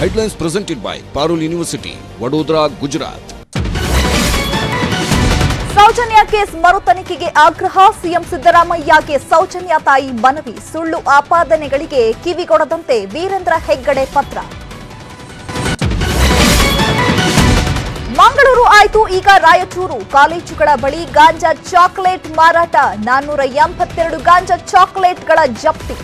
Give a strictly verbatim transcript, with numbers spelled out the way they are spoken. Headlines presented by Parul University, Vadodara, Gujarat. सौजन्य केस मरु तनिखे आग्रह सीएं सिद्धरामय्य के सौजन्य तायि मनवि सुळ्ळु आपादनेगळिगे किविकोडदंते वीरेंद्र हेग्गडे पत्र मंगलूरु आयतु ಈಗ ರಾಯಚೂರು ಕಾಲೇಜುಗಳ ಬಳಿ ಗಾಂಜಾ ಚಾಕೊಲೇಟ್ ಮಾರಾಟ ನಾಲ್ಕು ನೂರ ಎಂಬತ್ತೆರಡು ಗಾಂಜಾ ಚಾಕೊಲೇಟ್ಗಳ ಜಪ್ತಿ।